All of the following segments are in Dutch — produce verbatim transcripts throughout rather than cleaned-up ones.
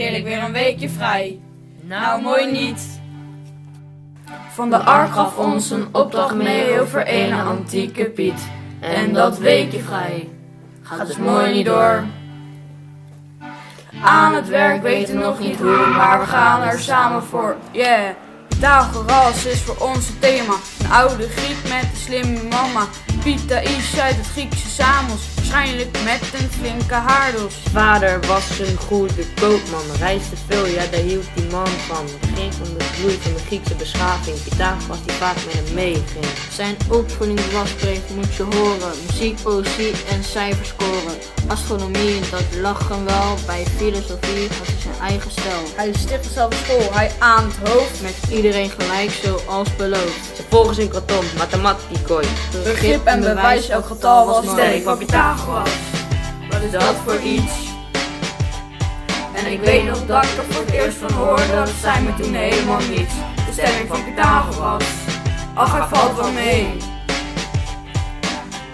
heerlijk weer een weekje vrij. Nou, mooi niet. Van de Ark gaf ons een opdracht mee over een antieke Piet. En dat weekje vrij gaat dus mooi niet door. Aan het werk weten nog niet hoe, maar we gaan er samen voor. Yeah, Pythagoras is voor ons het thema. Een oude Griek met een slimme mama. Pythaïs uit het Griekse Samos, waarschijnlijk met een flinke haardos. Vader was een goede koopman, reisde veel, ja daar hield die man van. Het ging om de groei van de Griekse beschaving, Pythagoras die vaak met hem meeging. Zijn opvoeding was breed, moet je horen, muziek, poëzie en cijferscoren. Astronomie, dat lag hem wel, bij filosofie had hij zijn eigen stijl. Hij stichtte zelf een school, hij aan het hoofd, met iedereen gelijk zoals beloofd. Ze volgens in kanton, mathematicoi. Begrip en bewijs, elk getal was sterk van Pythagoras. Wat is dat voor iets? En ik weet nog dat ik er voor het eerst van hoorde, dat zei me toen helemaal niets. De stelling van Pythagoras, ach er valt wel mee.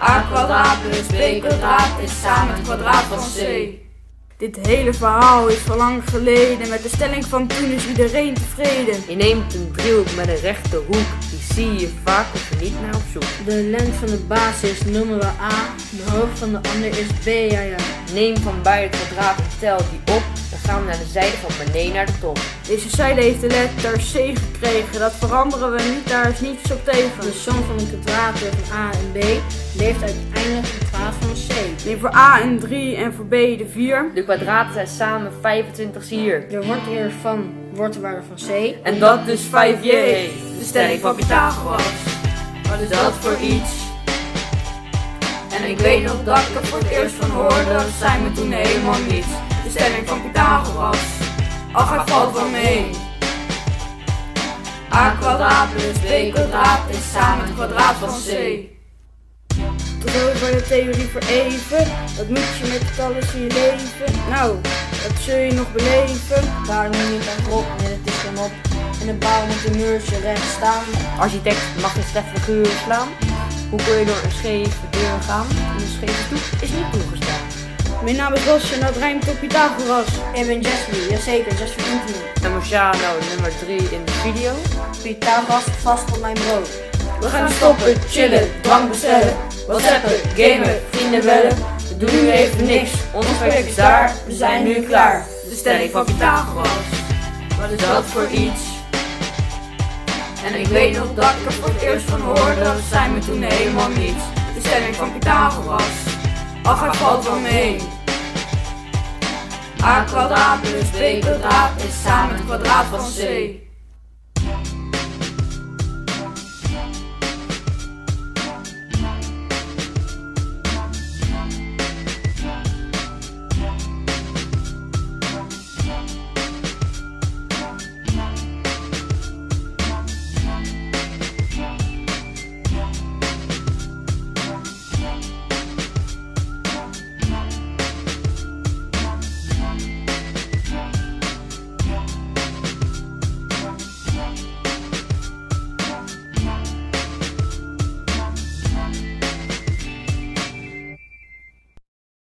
A kwadraat plus B kwadraat is samen het kwadraat van C. Dit hele verhaal is van lang geleden, met de stelling van toen is iedereen tevreden. Je neemt een driehoek met een rechte hoek, die zie je vaak of je niet naar op zoek. De lengte van de basis noemen we A, de hoogte van de ander is B, ja ja. Neem van beide kwadraten en tel die op, dan gaan we naar de zijde van beneden naar de top. Deze zijde heeft de letter C gekregen, dat veranderen we niet, daar is niets op tegen. De som van de kwadraten van A en B leeft uiteindelijk het kwadraat van C. Neem voor A een drie en voor B de vier. De kwadraten zijn samen vijfentwintig hier. De wortel van wortelwaarde van C. En dat is vijf j. De stelling van Pythagoras. Wat is dat voor iets? En ik weet nog dat ik er voor het eerst van hoorde, dat zijn me toen helemaal niets. De stelling van Pythagoras. Ach, er valt wel mee. A kwadraat plus B kwadraat is samen het kwadraat van C. Tot over je theorie voor even. Dat moet je met getallen in je leven. Nou, dat zul je nog beleven. Daar noem je het op, en het is hem op. En een bouw moet een muurtje recht staan. Architect mag een slecht figuur slaan. Hoe kun je door een scheve deur gaan? En een scheve toets is niet toegestaan. Mijn naam is Ros en dat rijmt op Pythagoras. Ik ben Jazzley, jazeker, Jazzley vindt me. En Marciano, nummer drie in de video. Pythagoras vast op mijn brood. We gaan stoppen, chillen, drank bestellen. Whatsappen, gamen, vrienden bellen. We doen nu even niks, ons werk is daar. We zijn nu klaar. De stelling van Pythagoras. Wat is dat voor iets? En ik weet nog dat ik er voor het eerst van hoorde, dat zijn me toen helemaal niets. De stelling van Pythagoras. Ach, er valt wel mee. A kwadraat plus B kwadraat is samen het kwadraat van C.